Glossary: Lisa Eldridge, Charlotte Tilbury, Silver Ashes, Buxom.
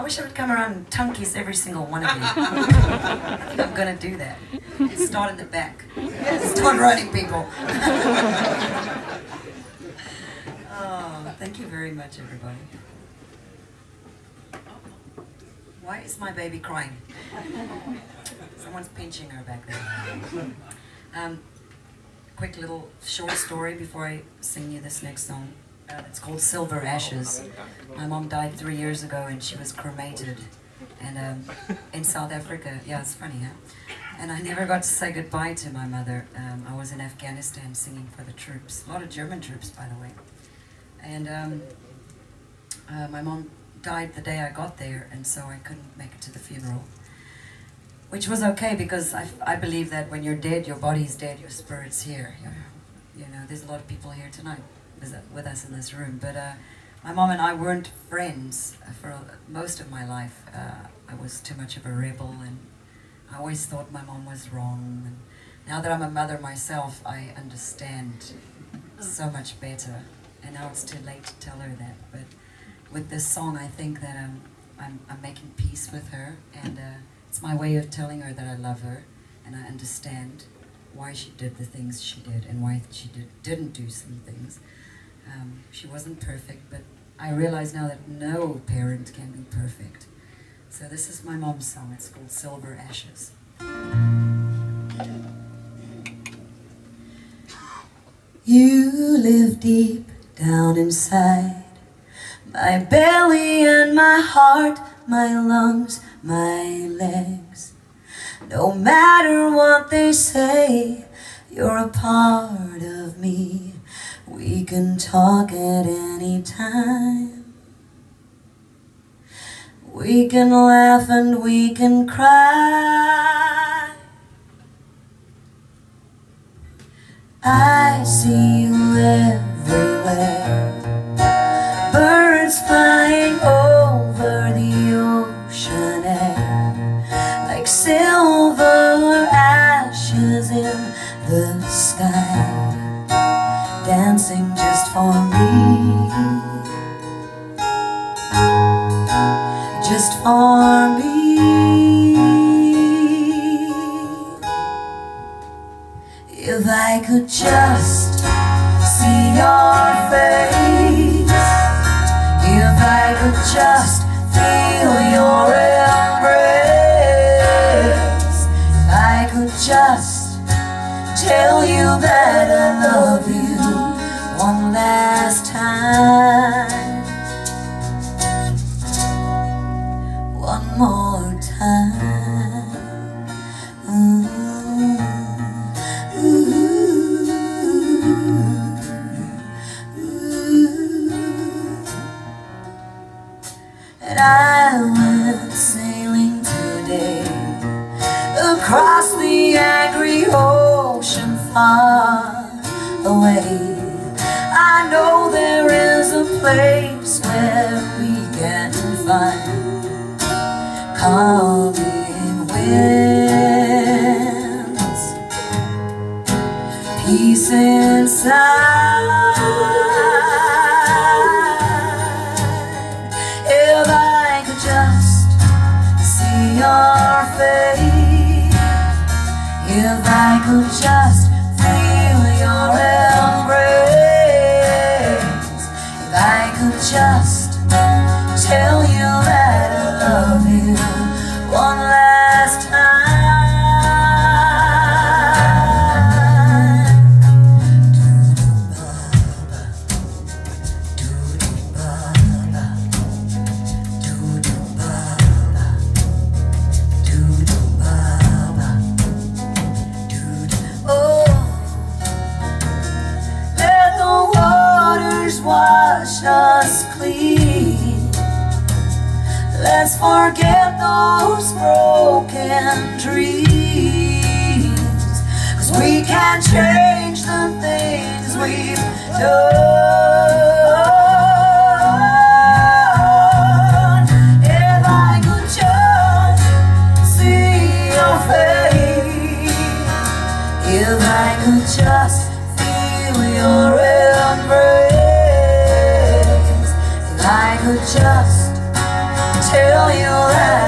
I wish I would come around and tongue kiss every single one of you. I think I'm going to do that. Start in the back. Start writing people. Oh, thank you very much, everybody. Why is my baby crying? Someone's pinching her back there. Quick little short story before I sing you this next song. It's called Silver Ashes. My mom died 3 years ago and she was cremated and in South Africa. Yeah, it's funny, huh? And I never got to say goodbye to my mother. I was in Afghanistan singing for the troops. A lot of German troops, by the way. And my mom died the day I got there, and so I couldn't make it to the funeral. Which was okay, because I believe that when you're dead, your body's dead, your spirit's here. You know, there's a lot of people here tonight with us in this room. But my mom and I weren't friends for most of my life. I was too much of a rebel, and I always thought my mom was wrong. And now that I'm a mother myself, I understand so much better. And now it's too late to tell her that. But with this song, I think that I'm making peace with her, and it's my way of telling her that I love her, and I understand why she did the things she did, and why she didn't do some things. She wasn't perfect, but I realize now that no parent can be perfect. So this is my mom's song. It's called Silver Ashes. You live deep down inside my belly and my heart, my lungs, my legs. No matter what they say, you're a part of me. We can talk at any time. We can laugh and we can cry. I see you everywhere. Birds flying over the ocean air, like silver ashes in the sky, dancing just for me, just for me. If I could just see your face, if I could just feel your embrace, if I could just tell you that I love you one last time, one more time. Ooh. Ooh. I went sailing today across the angry ocean far away. I know there is a place where we can find calming winds, peace inside. Your face, if I could just feel your embrace, if I could just tell you that I love you one last time. Clean. Let's forget those broken dreams, 'cause we can't change the things we've done. If I could just see your face, if I could just feel your embrace, if I could just tell you'll have.